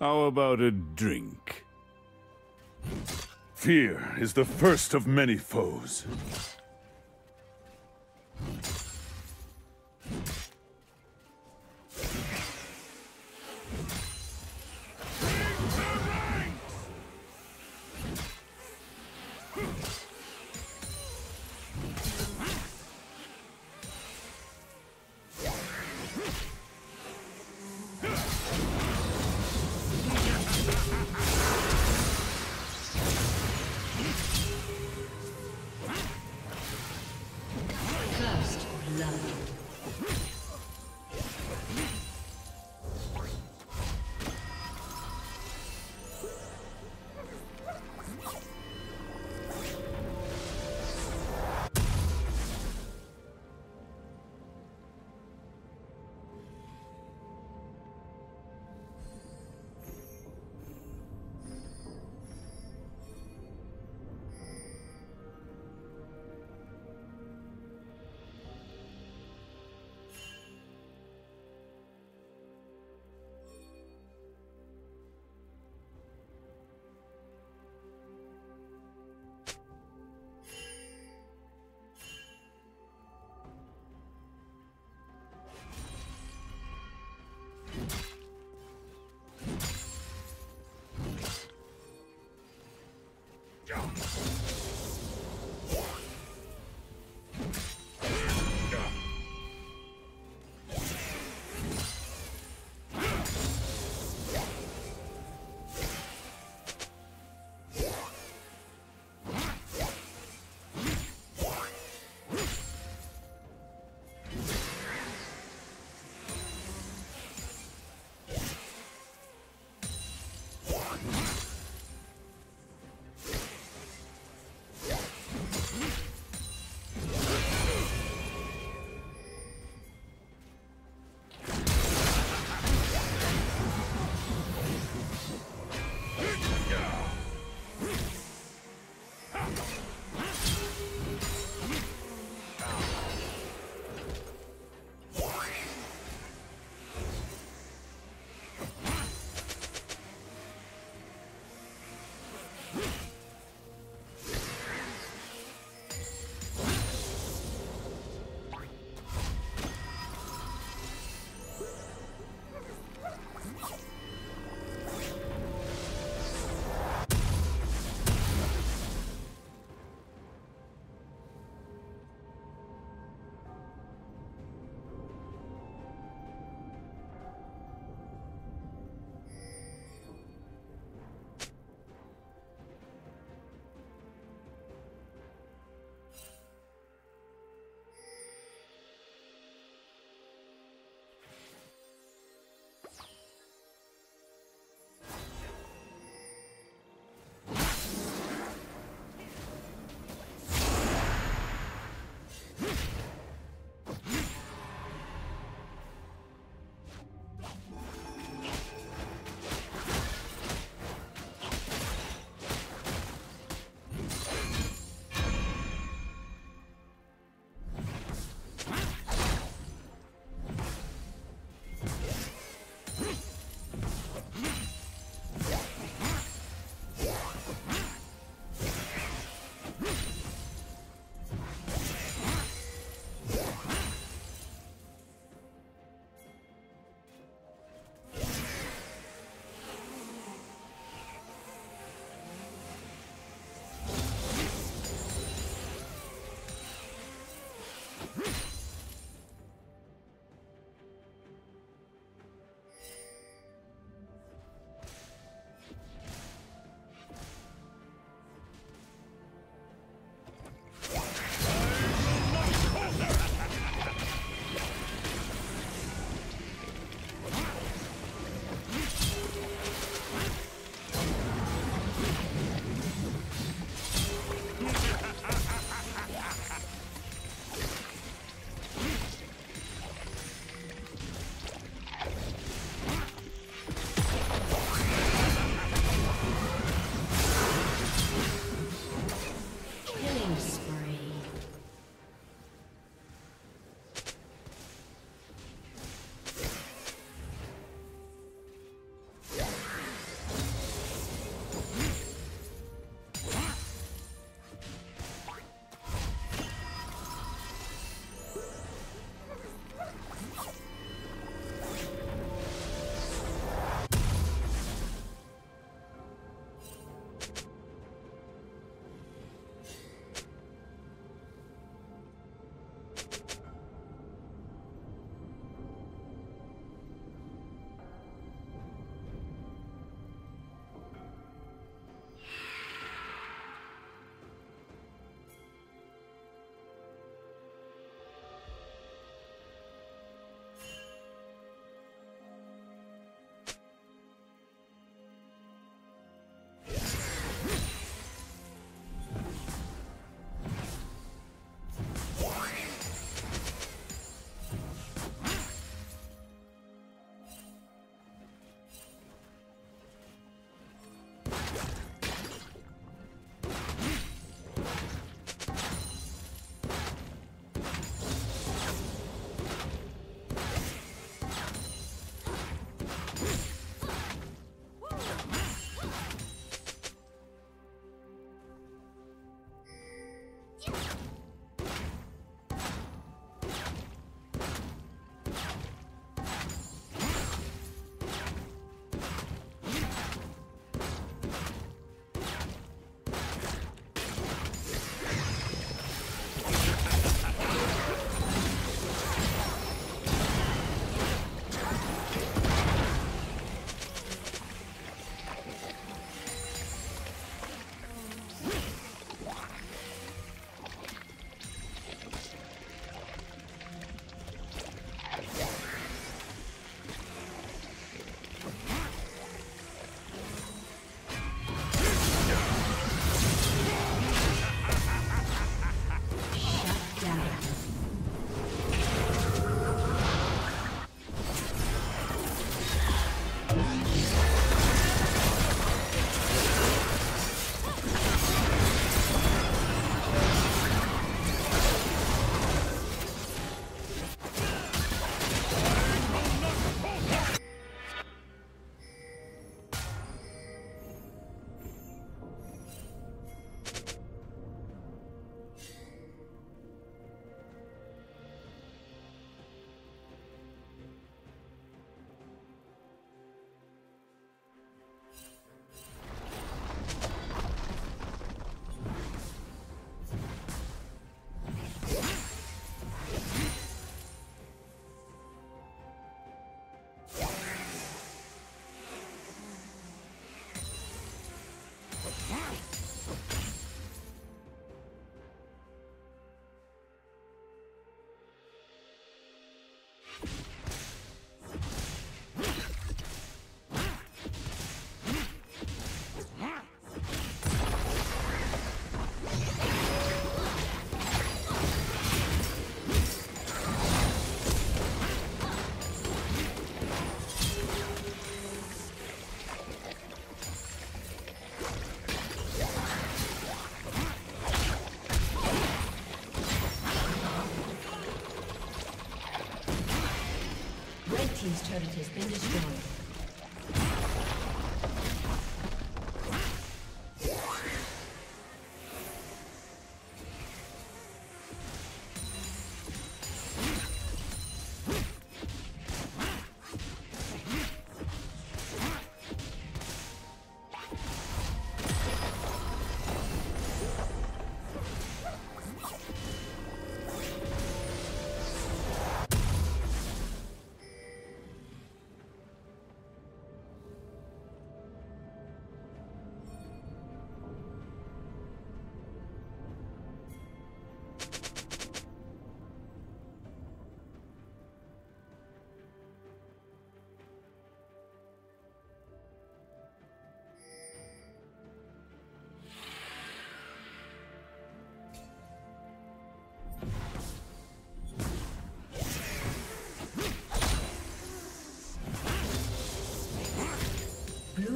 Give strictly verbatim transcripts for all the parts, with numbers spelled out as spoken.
How about a drink? Fear is the first of many foes.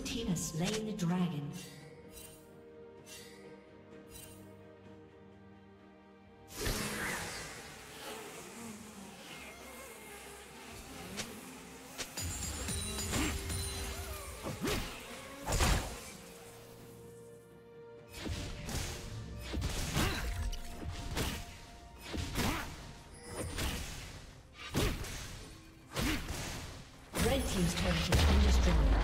Blue team has slain the dragon. Team's turret has been destroyed.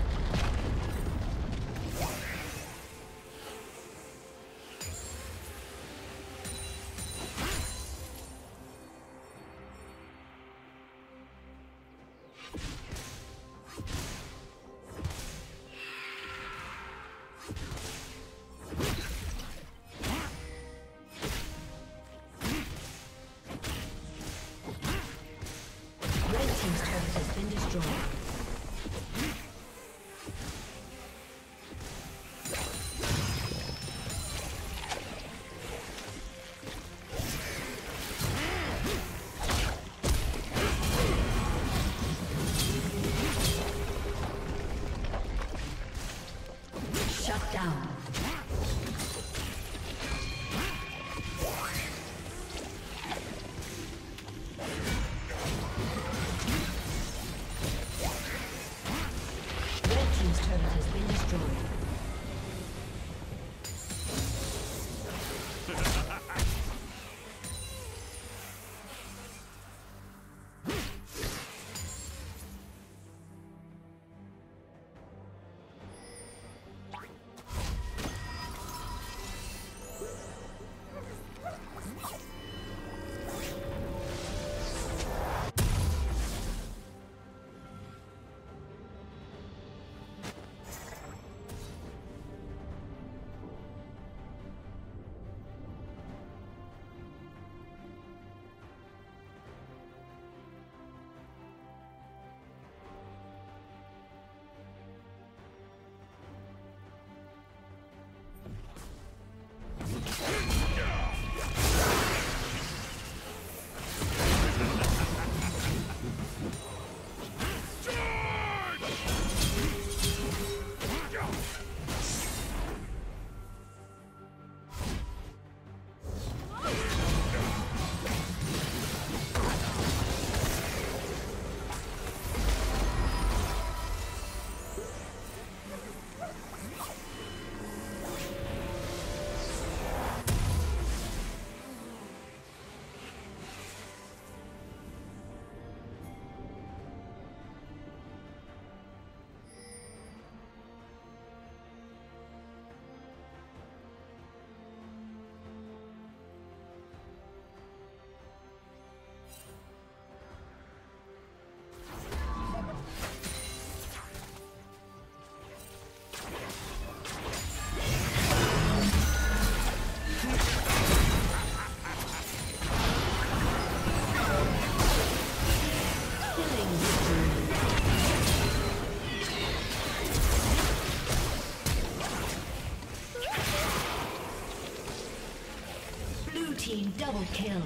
Double kill.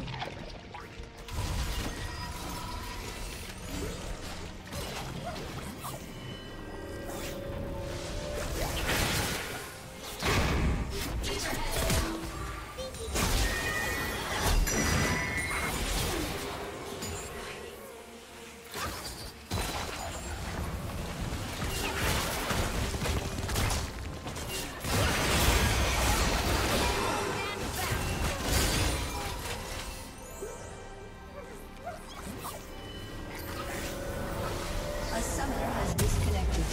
Disconnected.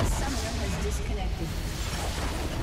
A summoner has disconnected.